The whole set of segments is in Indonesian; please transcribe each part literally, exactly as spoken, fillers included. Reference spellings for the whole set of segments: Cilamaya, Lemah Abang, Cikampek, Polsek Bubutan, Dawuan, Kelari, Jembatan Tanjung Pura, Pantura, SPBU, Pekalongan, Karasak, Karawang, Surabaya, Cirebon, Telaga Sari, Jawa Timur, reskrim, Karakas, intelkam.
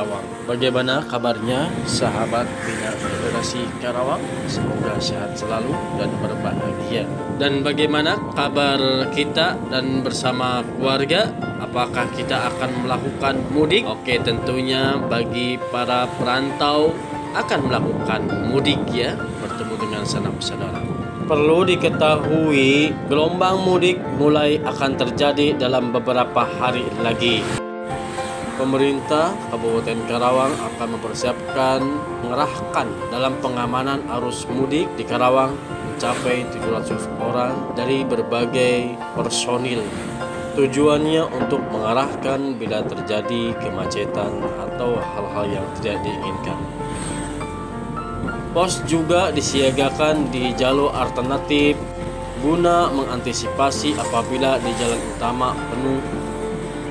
Karawang. Bagaimana kabarnya sahabat minyak federasi Karawang? Semoga sehat selalu dan berbahagia. Dan bagaimana kabar kita dan bersama keluarga? Apakah kita akan melakukan mudik? Oke, tentunya bagi para perantau akan melakukan mudik ya, bertemu dengan sanak saudara. Perlu diketahui, gelombang mudik mulai akan terjadi dalam beberapa hari lagi. Pemerintah Kabupaten Karawang akan mempersiapkan mengerahkan dalam pengamanan arus mudik di Karawang mencapai tujuh ratus orang dari berbagai personil. Tujuannya untuk mengarahkan bila terjadi kemacetan atau hal-hal yang tidak diinginkan. Pos juga disiagakan di jalur alternatif guna mengantisipasi apabila di jalan utama penuh.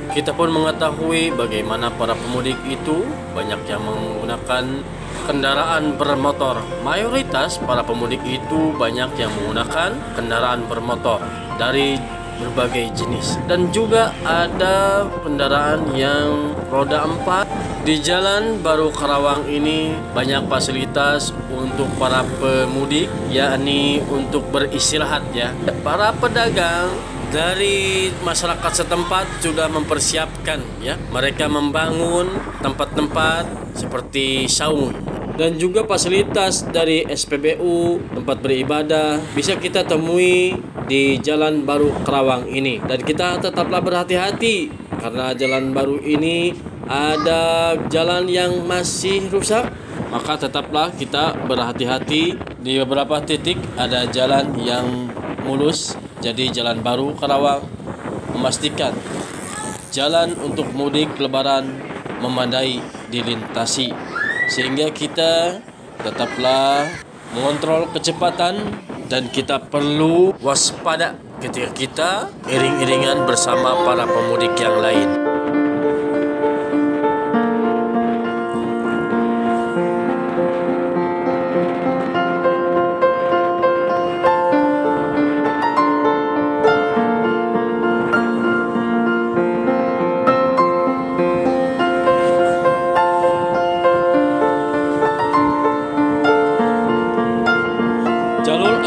Kita pun mengetahui bagaimana para pemudik itu banyak yang menggunakan kendaraan bermotor. Mayoritas para pemudik itu banyak yang menggunakan kendaraan bermotor dari berbagai jenis. Dan juga ada kendaraan yang roda empat. Di Jalan Baru Karawang ini banyak fasilitas untuk para pemudik, yakni untuk beristirahat ya. Para pedagang dari masyarakat setempat sudah mempersiapkan ya. Mereka membangun tempat-tempat seperti saung. Dan juga fasilitas dari S P B U, tempat beribadah, bisa kita temui di Jalan Baru Karawang ini. Dan kita tetaplah berhati-hati karena jalan baru ini ada jalan yang masih rusak, maka tetaplah kita berhati-hati. Di beberapa titik ada jalan yang mulus, jadi Jalan Baru Karawang memastikan jalan untuk mudik lebaran memadai dilintasi, sehingga kita tetaplah mengontrol kecepatan dan kita perlu waspada ketika kita iring-iringan bersama para pemudik yang lain.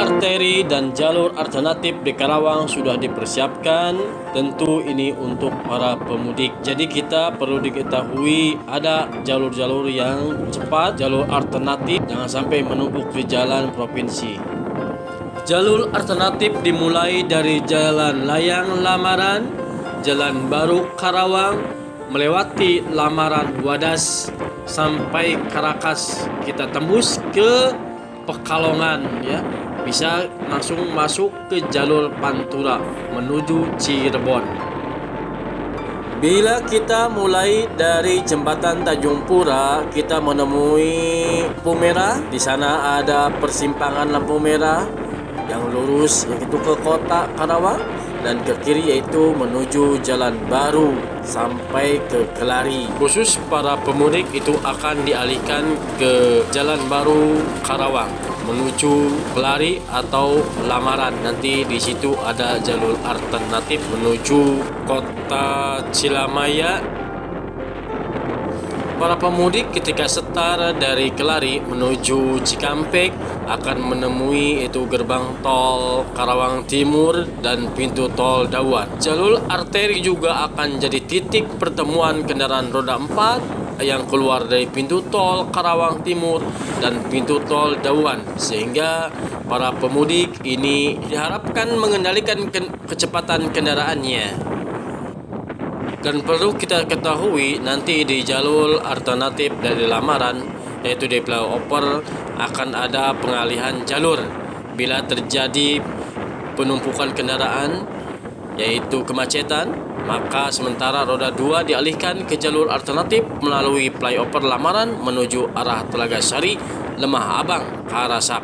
Arteri dan jalur alternatif di Karawang sudah dipersiapkan, tentu ini untuk para pemudik. Jadi kita perlu diketahui ada jalur-jalur yang cepat, jalur alternatif, jangan sampai menumpuk di jalan provinsi. Jalur alternatif dimulai dari Jalan Layang Lamaran, Jalan Baru Karawang, melewati Lamaran Wadas sampai Karakas, kita tembus ke Pekalongan ya. Bisa langsung masuk ke jalur Pantura menuju Cirebon. Bila kita mulai dari Jembatan Tanjung Pura, kita menemui lampu merah. Di sana ada persimpangan lampu merah yang lurus yaitu ke kota Karawang, dan ke kiri yaitu menuju Jalan Baru sampai ke Kelari. Khusus para pemudik itu akan dialihkan ke Jalan Baru Karawang menuju Kelari atau Lamaran. Nanti di situ ada jalur alternatif menuju kota Cilamaya. Para pemudik ketika setara dari Kelari menuju Cikampek akan menemui itu gerbang tol Karawang Timur dan pintu tol Dawuan. Jalur arteri juga akan jadi titik pertemuan kendaraan roda empat yang keluar dari pintu tol Karawang Timur dan pintu tol Dawuan, sehingga para pemudik ini diharapkan mengendalikan ke kecepatan kendaraannya. Dan perlu kita ketahui nanti di jalur alternatif dari Lamaran yaitu di flyover akan ada pengalihan jalur bila terjadi penumpukan kendaraan yaitu kemacetan, maka sementara roda dua dialihkan ke jalur alternatif melalui flyover Lamaran menuju arah Telaga Sari, Lemah Abang, Karasak.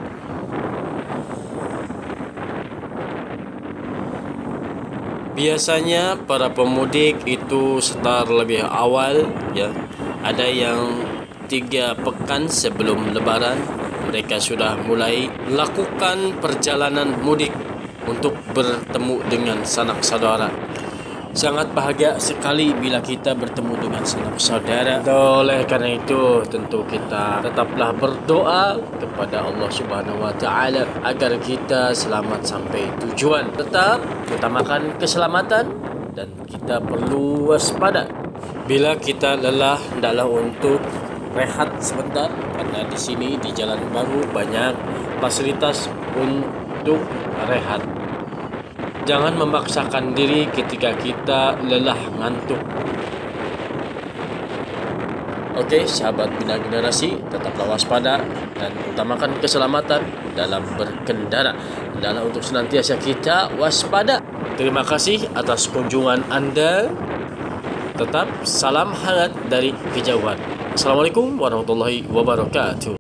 Biasanya para pemudik itu start lebih awal ya. Ada yang tiga pekan sebelum lebaran mereka sudah mulai lakukan perjalanan mudik untuk bertemu dengan sanak saudara. Sangat bahagia sekali bila kita bertemu dengan saudara. Oleh karena itu, tentu kita tetaplah berdoa kepada Allah Subhanahu wa Ta'ala agar kita selamat sampai tujuan. Tetap utamakan keselamatan, dan kita perlu waspada. Bila kita lelah, hendaklah untuk rehat sebentar, karena di sini di Jalan Baru banyak fasilitas untuk rehat. Jangan memaksakan diri ketika kita lelah ngantuk. Oke, sahabat Bina Generasi, tetaplah waspada dan utamakan keselamatan dalam berkendara. Adalah untuk senantiasa kita waspada. Terima kasih atas kunjungan Anda. Tetap salam hangat dari kejauhan. Assalamualaikum warahmatullahi wabarakatuh.